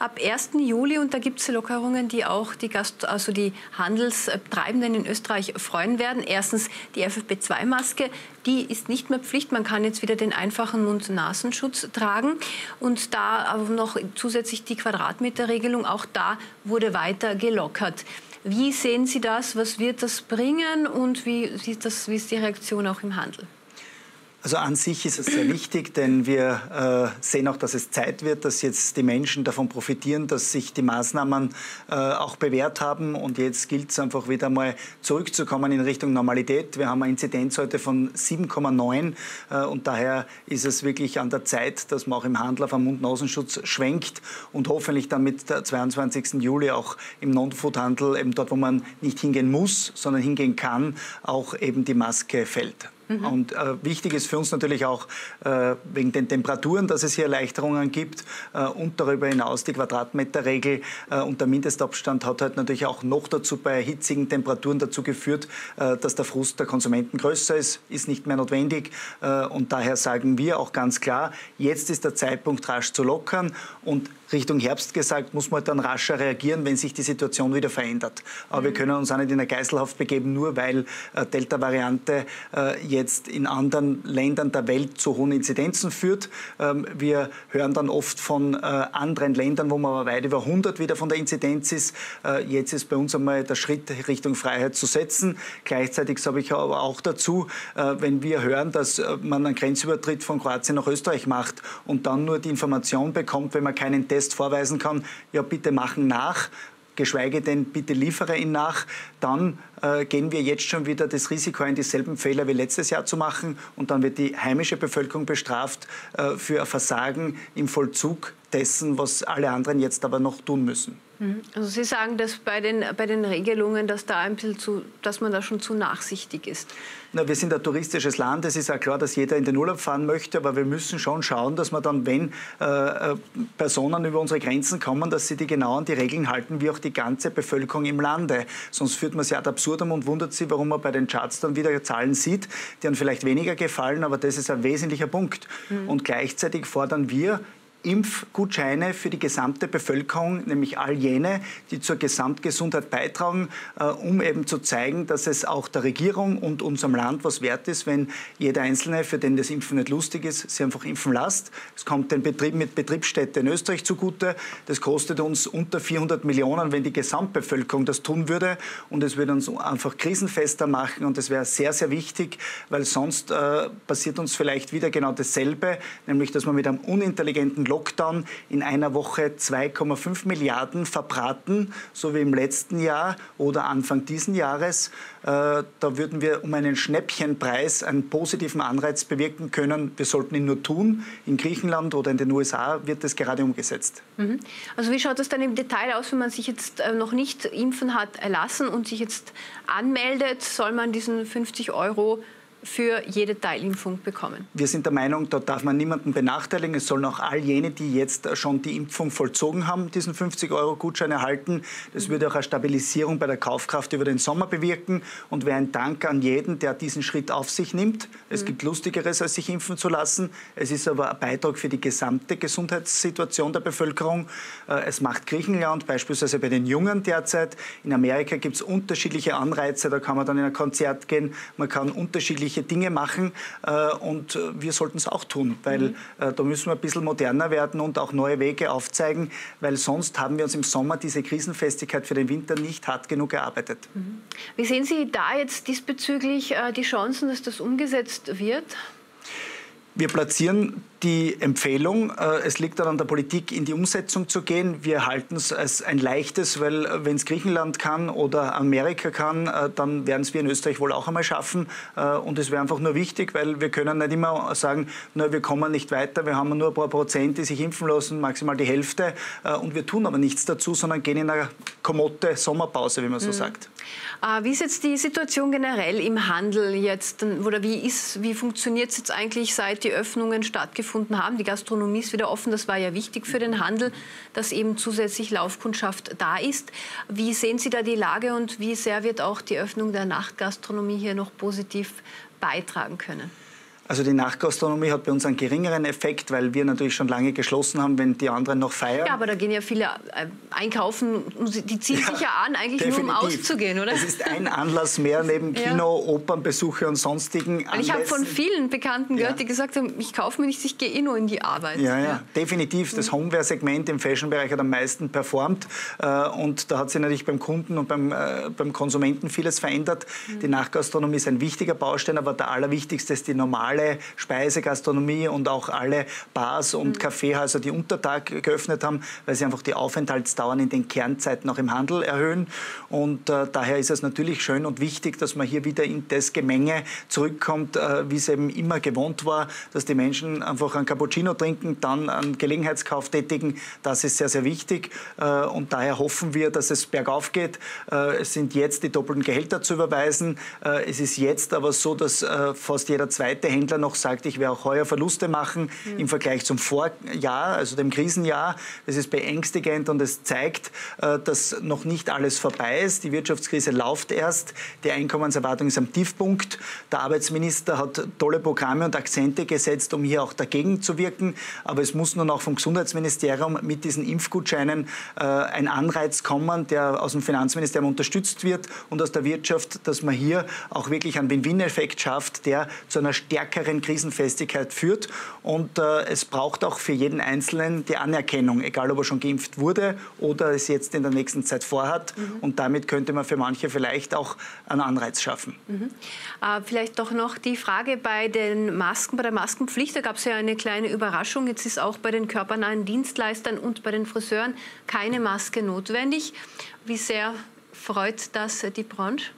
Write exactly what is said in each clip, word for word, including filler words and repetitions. ab ersten Juli und da gibt es Lockerungen, die auch die, Gast also die Handelstreibenden in Österreich freuen werden. Erstens die F F P zwei Maske, die ist nicht mehr Pflicht. Man kann jetzt wieder den einfachen Mund-Nasen-Schutz tragen. Und da aber noch zusätzlich die Quadratmeter-Regelung, auch da wurde weiter gelockert. Wie sehen Sie das? Was wird das bringen und wie ist, das, wie ist die Reaktion auch im Handel? Also an sich ist es sehr wichtig, denn wir äh, sehen auch, dass es Zeit wird, dass jetzt die Menschen davon profitieren, dass sich die Maßnahmen äh, auch bewährt haben. Und jetzt gilt es einfach wieder mal zurückzukommen in Richtung Normalität. Wir haben eine Inzidenz heute von sieben Komma neun äh, und daher ist es wirklich an der Zeit, dass man auch im Handel auf einen Mund-Nasen-Schutz schwenkt und hoffentlich dann mit der zweiundzwanzigsten Juli auch im Non-Food-Handel, eben dort, wo man nicht hingehen muss, sondern hingehen kann, auch eben die Maske fällt. Und äh, wichtig ist für uns natürlich auch äh, wegen den Temperaturen, dass es hier Erleichterungen gibt äh, und darüber hinaus die Quadratmeterregel äh, und der Mindestabstand hat halt natürlich auch noch dazu bei hitzigen Temperaturen dazu geführt, äh, dass der Frust der Konsumenten größer ist, ist nicht mehr notwendig äh, und daher sagen wir auch ganz klar, jetzt ist der Zeitpunkt rasch zu lockern und Richtung Herbst gesagt, muss man dann rascher reagieren, wenn sich die Situation wieder verändert. Aber mhm. wir können uns auch nicht in eine Geiselhaft begeben, nur weil äh, Delta-Variante äh, jetzt in anderen Ländern der Welt zu hohen Inzidenzen führt. Ähm, wir hören dann oft von äh, anderen Ländern, wo man aber weit über hundert wieder von der Inzidenz ist. Äh, jetzt ist bei uns einmal der Schritt Richtung Freiheit zu setzen. Gleichzeitig sage ich aber auch dazu, äh, wenn wir hören, dass man einen Grenzübertritt von Kroatien nach Österreich macht und dann nur die Information bekommt, wenn man keinen Test vorweisen kann, ja bitte machen nach, geschweige denn bitte liefere ihn nach, dann äh, gehen wir jetzt schon wieder das Risiko ein, dieselben Fehler wie letztes Jahr zu machen und dann wird die heimische Bevölkerung bestraft äh, für ein Versagen im Vollzug dessen, was alle anderen jetzt aber noch tun müssen. Also Sie sagen, dass bei den, bei den Regelungen, dass, da ein bisschen zu, dass man da schon zu nachsichtig ist. Na, wir sind ein touristisches Land. Es ist auch klar, dass jeder in den Urlaub fahren möchte. Aber wir müssen schon schauen, dass wir dann, wenn äh, Personen über unsere Grenzen kommen, dass sie die genau an die Regeln halten, wie auch die ganze Bevölkerung im Lande. Sonst führt man sie ad absurdum und wundert sich, warum man bei den Charts dann wieder Zahlen sieht, die dann vielleicht weniger gefallen. Aber das ist ein wesentlicher Punkt. Mhm. Und gleichzeitig fordern wir Impfgutscheine für die gesamte Bevölkerung, nämlich all jene, die zur Gesamtgesundheit beitragen, äh, um eben zu zeigen, dass es auch der Regierung und unserem Land was wert ist, wenn jeder Einzelne, für den das Impfen nicht lustig ist, sich einfach impfen lässt. Es kommt den Betrieb mit Betriebsstätten in Österreich zugute. Das kostet uns unter vierhundert Millionen, wenn die Gesamtbevölkerung das tun würde. Und es würde uns einfach krisenfester machen und das wäre sehr, sehr wichtig, weil sonst äh, passiert uns vielleicht wieder genau dasselbe, nämlich, dass man mit einem unintelligenten Lockdown in einer Woche zwei Komma fünf Milliarden verbraten, so wie im letzten Jahr oder Anfang diesen Jahres. Da würden wir um einen Schnäppchenpreis einen positiven Anreiz bewirken können. Wir sollten ihn nur tun. In Griechenland oder in den U S A wird das gerade umgesetzt. Mhm. Also wie schaut das dann im Detail aus, wenn man sich jetzt noch nicht impfen hat lassen und sich jetzt anmeldet, soll man diesen fünfzig Euro für jede Teilimpfung bekommen? Wir sind der Meinung, dort darf man niemanden benachteiligen. Es sollen auch all jene, die jetzt schon die Impfung vollzogen haben, diesen fünfzig Euro Gutschein erhalten. Das mhm. würde auch eine Stabilisierung bei der Kaufkraft über den Sommer bewirken. Und wäre ein Dank an jeden, der diesen Schritt auf sich nimmt. Es mhm. gibt Lustigeres, als sich impfen zu lassen. Es ist aber ein Beitrag für die gesamte Gesundheitssituation der Bevölkerung. Es macht Griechenland beispielsweise bei den Jungen derzeit. In Amerika gibt es unterschiedliche Anreize. Da kann man dann in ein Konzert gehen. Man kann unterschiedliche Dinge machen äh, und wir sollten es auch tun, weil mhm. äh, da müssen wir ein bisschen moderner werden und auch neue Wege aufzeigen, weil sonst haben wir uns im Sommer diese Krisenfestigkeit für den Winter nicht hart genug erarbeitet. Mhm. Wie sehen Sie da jetzt diesbezüglich äh, die Chancen, dass das umgesetzt wird? Wir platzieren die Empfehlung. Es liegt dann an der Politik, in die Umsetzung zu gehen. Wir halten es als ein leichtes, weil wenn es Griechenland kann oder Amerika kann, dann werden es wir in Österreich wohl auch einmal schaffen. Und es wäre einfach nur wichtig, weil wir können nicht immer sagen, na, wir kommen nicht weiter, wir haben nur ein paar Prozent, die sich impfen lassen, maximal die Hälfte. Und wir tun aber nichts dazu, sondern gehen in eine Komotte Sommerpause, wie man so mhm. sagt. Wie ist jetzt die Situation generell im Handel jetzt? Oder wie, ist, wie funktioniert es jetzt eigentlich, seit die Öffnungen stattgefunden haben. Die Gastronomie ist wieder offen. Das war ja wichtig für den Handel, dass eben zusätzlich Laufkundschaft da ist. Wie sehen Sie da die Lage und wie sehr wird auch die Öffnung der Nachtgastronomie hier noch positiv beitragen können? Also die Nachtgastronomie hat bei uns einen geringeren Effekt, weil wir natürlich schon lange geschlossen haben, wenn die anderen noch feiern. Ja, aber da gehen ja viele einkaufen, die ziehen ja, sich ja an, eigentlich definitiv. Nur um auszugehen, oder? Das ist ein Anlass mehr neben Kino, ja. Opernbesuche und sonstigen Anlässen. Ich habe von vielen Bekannten gehört, ja. die gesagt haben, ich kaufe mir nichts, ich gehe eh nur in die Arbeit. Ja, ja, ja. definitiv. Das Homeware-Segment im Fashion-Bereich hat am meisten performt und da hat sich natürlich beim Kunden und beim, äh, beim Konsumenten vieles verändert. Mhm. Die Nachtgastronomie ist ein wichtiger Baustein, aber der allerwichtigste ist die normale Speisegastronomie und auch alle Bars und mhm. Kaffeehäuser, die unter Tag geöffnet haben, weil sie einfach die Aufenthaltsdauern in den Kernzeiten auch im Handel erhöhen. Und äh, daher ist es natürlich schön und wichtig, dass man hier wieder in das Gemenge zurückkommt, äh, wie es eben immer gewohnt war, dass die Menschen einfach einen Cappuccino trinken, dann einen Gelegenheitskauf tätigen. Das ist sehr, sehr wichtig. Äh, und daher hoffen wir, dass es bergauf geht. Äh, es sind jetzt die doppelten Gehälter zu überweisen. Äh, es ist jetzt aber so, dass äh, fast jeder zweite Händler noch sagt, ich werde auch heuer Verluste machen mhm. im Vergleich zum Vorjahr, also dem Krisenjahr. Das ist beängstigend und es zeigt, äh, dass noch nicht alles vorbei ist. Die Wirtschaftskrise läuft erst. Die Einkommenserwartung ist am Tiefpunkt. Der Arbeitsminister hat tolle Programme und Akzente gesetzt, um hier auch dagegen zu wirken. Aber es muss nun auch vom Gesundheitsministerium mit diesen Impfgutscheinen äh, ein Anreiz kommen, der aus dem Finanzministerium unterstützt wird und aus der Wirtschaft, dass man hier auch wirklich einen Win-Win-Effekt schafft, der zu einer stärkeren Krisenfestigkeit führt. Und äh, es braucht auch für jeden Einzelnen die Anerkennung, egal ob er schon geimpft wurde oder es jetzt in der nächsten Zeit vorhat. Mhm. Und damit könnte man für manche vielleicht auch einen Anreiz schaffen. Mhm. Äh, vielleicht doch noch die Frage bei den Masken, bei der Maskenpflicht. Da gab es ja eine kleine Überraschung. Jetzt ist auch bei den körpernahen Dienstleistern und bei den Friseuren keine Maske notwendig. Wie sehr freut das die Branche?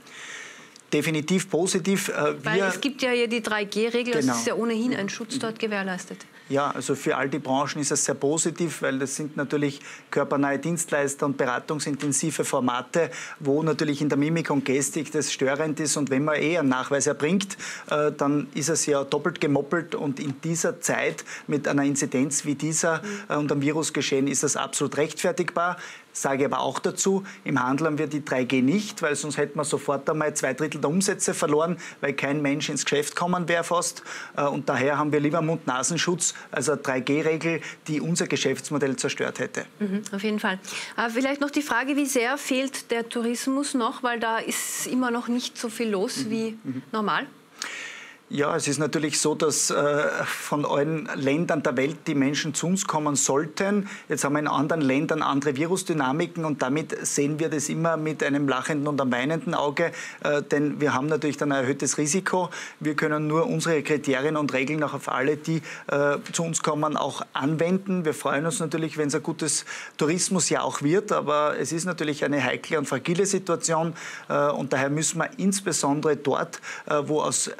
Definitiv positiv. Wir Weil es gibt ja hier die drei G Regel, genau. Das ist ja ohnehin ein Schutz dort gewährleistet. Ja, also für all die Branchen ist es sehr positiv, weil das sind natürlich körpernahe Dienstleister und beratungsintensive Formate, wo natürlich in der Mimik und Gestik das störend ist. Und wenn man eh einen Nachweis erbringt, äh, dann ist es ja doppelt gemoppelt. Und in dieser Zeit mit einer Inzidenz wie dieser äh, und einem Virusgeschehen ist das absolut rechtfertigbar. Sage aber auch dazu, im Handel haben wir die drei G nicht, weil sonst hätten wir sofort einmal zwei Drittel der Umsätze verloren, weil kein Mensch ins Geschäft kommen wäre fast. Äh, und daher haben wir lieber Mund-Nasen-Schutz, also eine drei G Regel, die unser Geschäftsmodell zerstört hätte. Mhm, auf jeden Fall. Äh, vielleicht noch die Frage, wie sehr fehlt der Tourismus noch, weil da ist immer noch nicht so viel los mhm. wie mhm. normal? Ja, es ist natürlich so, dass äh, von allen Ländern der Welt die Menschen zu uns kommen sollten. Jetzt haben wir in anderen Ländern andere Virusdynamiken und damit sehen wir das immer mit einem lachenden und einem weinenden Auge, äh, denn wir haben natürlich dann ein erhöhtes Risiko. Wir können nur unsere Kriterien und Regeln auch auf alle, die äh, zu uns kommen, auch anwenden. Wir freuen uns natürlich, wenn es ein gutes Tourismusjahr auch wird, aber es ist natürlich eine heikle und fragile Situation äh, und daher müssen wir insbesondere dort, äh, wo aus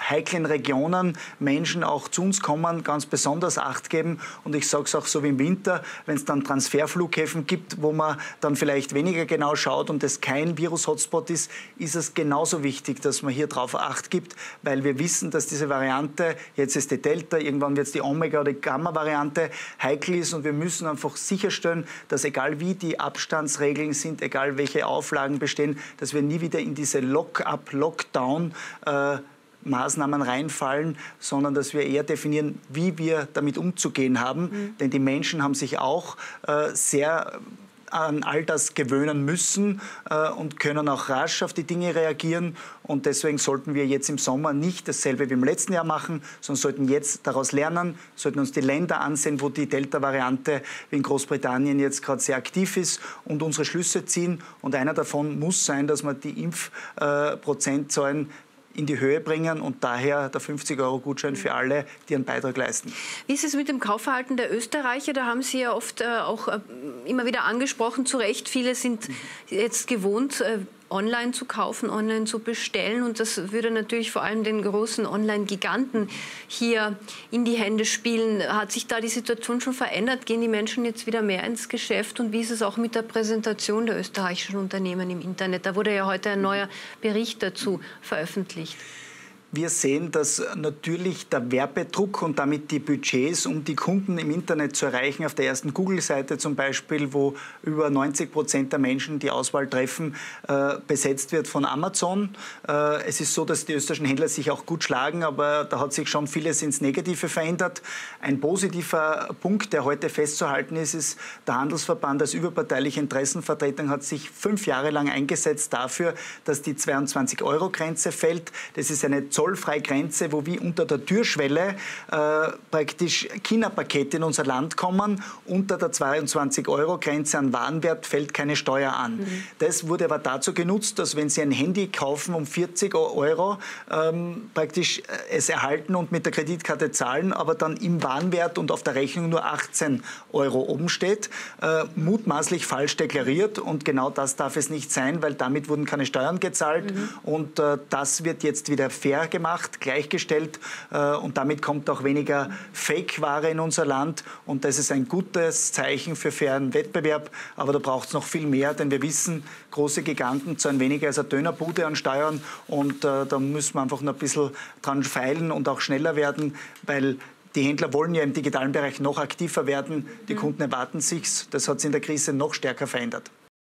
heiklen Regionen Menschen auch zu uns kommen, ganz besonders Acht geben. Und ich sage es auch so wie im Winter, wenn es dann Transferflughäfen gibt, wo man dann vielleicht weniger genau schaut und es kein Virus-Hotspot ist, ist es genauso wichtig, dass man hier drauf Acht gibt, weil wir wissen, dass diese Variante, jetzt ist die Delta, irgendwann wird es die Omega- oder die Gamma-Variante, heikel ist und wir müssen einfach sicherstellen, dass egal wie die Abstandsregeln sind, egal welche Auflagen bestehen, dass wir nie wieder in diese Lock-up, Lockdown äh, Maßnahmen reinfallen, sondern dass wir eher definieren, wie wir damit umzugehen haben. Mhm. Denn die Menschen haben sich auch äh, sehr an all das gewöhnen müssen äh, und können auch rasch auf die Dinge reagieren. Und deswegen sollten wir jetzt im Sommer nicht dasselbe wie im letzten Jahr machen, sondern sollten jetzt daraus lernen, sollten uns die Länder ansehen, wo die Delta-Variante wie in Großbritannien jetzt gerade sehr aktiv ist und unsere Schlüsse ziehen. Und einer davon muss sein, dass man die Impfprozentzahlen äh, in die Höhe bringen und daher der fünfzig Euro Gutschein für alle, die einen Beitrag leisten. Wie ist es mit dem Kaufverhalten der Österreicher? Da haben Sie ja oft äh, auch äh, immer wieder angesprochen, zu Recht, viele sind jetzt gewohnt, äh, online zu kaufen, online zu bestellen und das würde natürlich vor allem den großen Online-Giganten hier in die Hände spielen. Hat sich da die Situation schon verändert? Gehen die Menschen jetzt wieder mehr ins Geschäft und wie ist es auch mit der Präsentation der österreichischen Unternehmen im Internet? Da wurde ja heute ein neuer Bericht dazu veröffentlicht. wir sehen, dass natürlich der Werbedruck und damit die Budgets, um die Kunden im Internet zu erreichen, auf der ersten Google-Seite zum Beispiel, wo über neunzig Prozent der Menschen die Auswahl treffen, äh, besetzt wird von Amazon. Äh, es ist so, dass die österreichischen Händler sich auch gut schlagen, aber da hat sich schon vieles ins Negative verändert. Ein positiver Punkt, der heute festzuhalten ist, ist, der Handelsverband als überparteiliche Interessenvertretung hat sich fünf Jahre lang eingesetzt dafür, dass die zweiundzwanzig Euro Grenze fällt. Das ist eine Zoll zollfreie Grenze, wo wie unter der Türschwelle äh, praktisch China-Pakete in unser Land kommen. Unter der zweiundzwanzig Euro Grenze an Warenwert fällt keine Steuer an. Mhm. Das wurde aber dazu genutzt, dass wenn Sie ein Handy kaufen um vierzig Euro, ähm, praktisch es erhalten und mit der Kreditkarte zahlen, aber dann im Warenwert und auf der Rechnung nur achtzehn Euro oben steht, äh, mutmaßlich falsch deklariert, und genau das darf es nicht sein, weil damit wurden keine Steuern gezahlt, mhm. und äh, das wird jetzt wieder fair gemacht, gleichgestellt, äh, und damit kommt auch weniger Fake-Ware in unser Land, und das ist ein gutes Zeichen für fairen Wettbewerb, aber da braucht es noch viel mehr, denn wir wissen, große Giganten zahlen weniger als eine Dönerbude an Steuern, und äh, da müssen wir einfach noch ein bisschen dran feilen und auch schneller werden, weil die Händler wollen ja im digitalen Bereich noch aktiver werden, die Kunden erwarten sich's, das hat sich in der Krise noch stärker verändert.